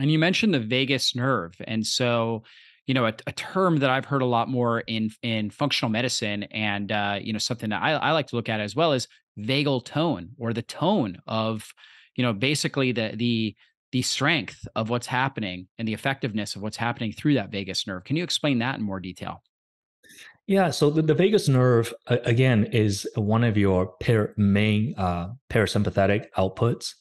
And you mentioned the vagus nerve. And so, you know, a term that I've heard a lot more in functional medicine and, you know, something that I like to look at as well is vagal tone, or the tone of, you know, basically the strength of what's happening and the effectiveness of what's happening through that vagus nerve. Can you explain that in more detail? Yeah, so the vagus nerve, again, is one of your main parasympathetic outputs.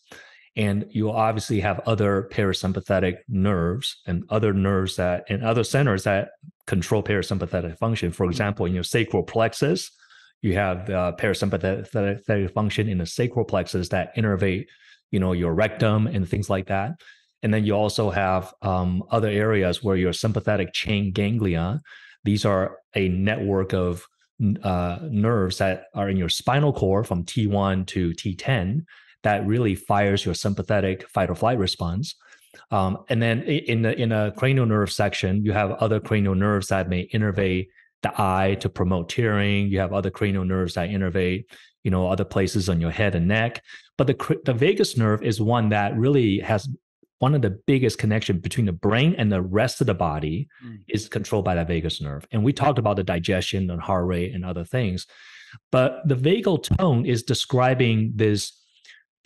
And you'll obviously have other parasympathetic nerves and other nerves that, and other centers that control parasympathetic function. For example, in your sacral plexus, you have the parasympathetic function in the sacral plexus that innervate, you know, your rectum and things like that. And then you also have other areas where your sympathetic chain ganglion. These are a network of nerves that are in your spinal cord from T1 to T10 that really fires your sympathetic fight or flight response. And then in a cranial nerve section, you have other cranial nerves that may innervate the eye to promote tearing. You have other cranial nerves that innervate, you know, other places on your head and neck. But the vagus nerve is one that really has one of the biggest connections between the brain and the rest of the body is controlled by that vagus nerve. And we talked about the digestion and heart rate and other things, but the vagal tone is describing the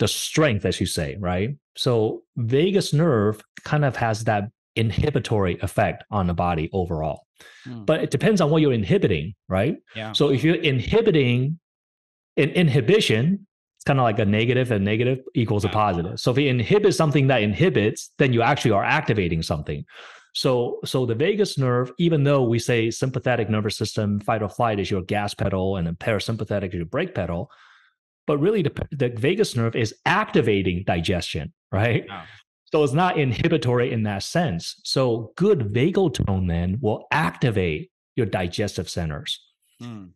strength, as you say, right? So vagus nerve kind of has that inhibitory effect on the body overall, but it depends on what you're inhibiting, right? Yeah. So if you're inhibiting an inhibition, kind of like a negative equals a positive. So if you inhibit something that inhibits, then you actually are activating something. So the vagus nerve, even though we say sympathetic nervous system, fight or flight is your gas pedal and the parasympathetic is your brake pedal, but really the vagus nerve is activating digestion, right? Yeah. So it's not inhibitory in that sense. So good vagal tone then will activate your digestive centers.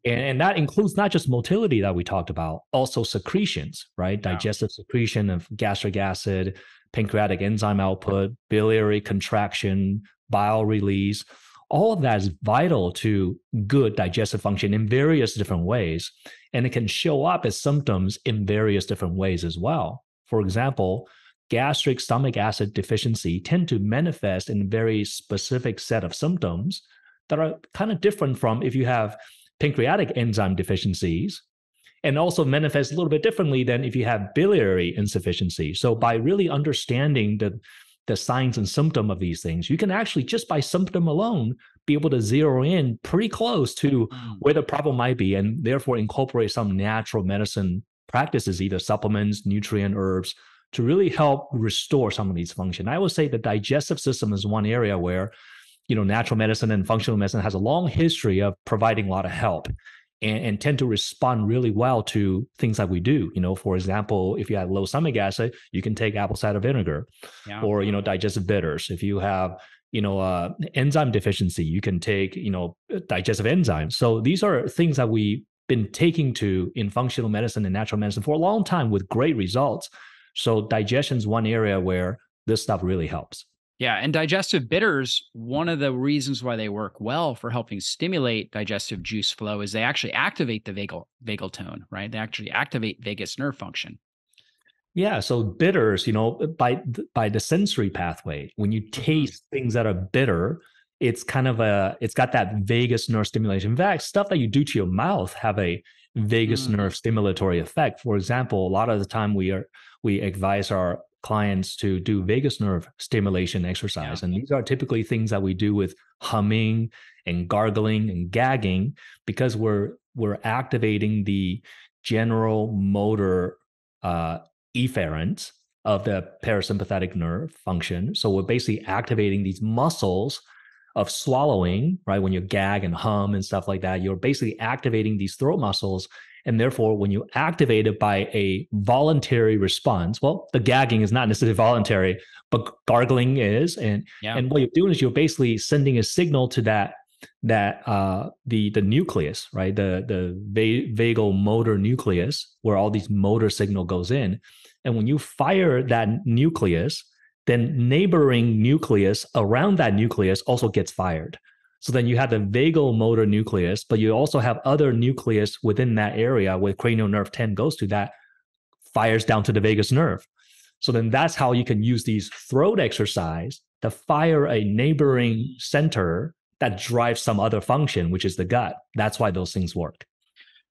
And that includes not just motility that we talked about, also secretions, right? Wow. Digestive secretion of gastric acid, pancreatic enzyme output, biliary contraction, bile release. All of that is vital to good digestive function in various different ways. And it can show up as symptoms in various different ways as well. For example, gastric stomach acid deficiency tend to manifest in a very specific set of symptoms that are kind of different from if you have pancreatic enzyme deficiencies, and also manifest a little bit differently than if you have biliary insufficiency. So by really understanding the signs and symptom of these things, you can actually just by symptom alone be able to zero in pretty close to where the problem might be, and therefore incorporate some natural medicine practices, either supplements, nutrient herbs, to really help restore some of these function. I would say the digestive system is one area where, you know, natural medicine and functional medicine has a long history of providing a lot of help and tend to respond really well to things that we do. You know, for example, if you have low stomach acid, you can take apple cider vinegar or, you know, digestive bitters. If you have, you know, enzyme deficiency, you can take, you know, digestive enzymes. So these are things that we've been taking to in functional medicine and natural medicine for a long time with great results. So digestion is one area where this stuff really helps. Yeah. And digestive bitters, one of the reasons why they work well for helping stimulate digestive juice flow is they actually activate the vagal tone, right? They actually activate vagus nerve function. Yeah. So bitters, you know, by the sensory pathway, when you taste things that are bitter, it's kind of it's got that vagus nerve stimulation. In fact, stuff that you do to your mouth have a vagus nerve stimulatory effect. For example, a lot of the time we advise our clients to do vagus nerve stimulation exercise. Yeah. And these are typically things that we do with humming and gargling and gagging, because we're activating the general motor efferents of the parasympathetic nerve function. So we're basically activating these muscles of swallowing, right? When you gag and hum and stuff like that, you're basically activating these throat muscles. And therefore, when you activate it by a voluntary response, well, the gagging is not necessarily voluntary, but gargling is. And what you're doing is you're basically sending a signal to the nucleus, right? The vagal motor nucleus, where all these motor signal goes in. And when you fire that nucleus, then neighboring nucleus around that nucleus also gets fired. So then you have the vagal motor nucleus, but you also have other nucleus within that area where cranial nerve 10 goes to that fires down to the vagus nerve. So then that's how you can use these throat exercise to fire a neighboring center that drives some other function, which is the gut. That's why those things work.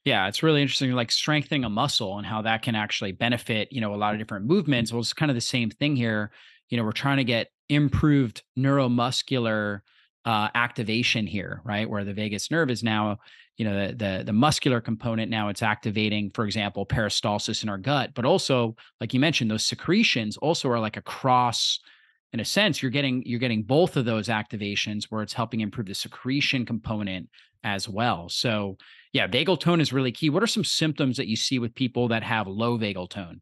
Yeah, it's really interesting, like strengthening a muscle and how that can actually benefit, you know, a lot of different movements. Well, it's kind of the same thing here. You know, we're trying to get improved neuromuscular activation here, right? Where the vagus nerve is now, you know, the muscular component, now it's activating, for example, peristalsis in our gut, but also, like you mentioned, those secretions also are like a cross. In a sense, you're getting both of those activations where it's helping improve the secretion component as well. So yeah, vagal tone is really key. What are some symptoms that you see with people that have low vagal tone?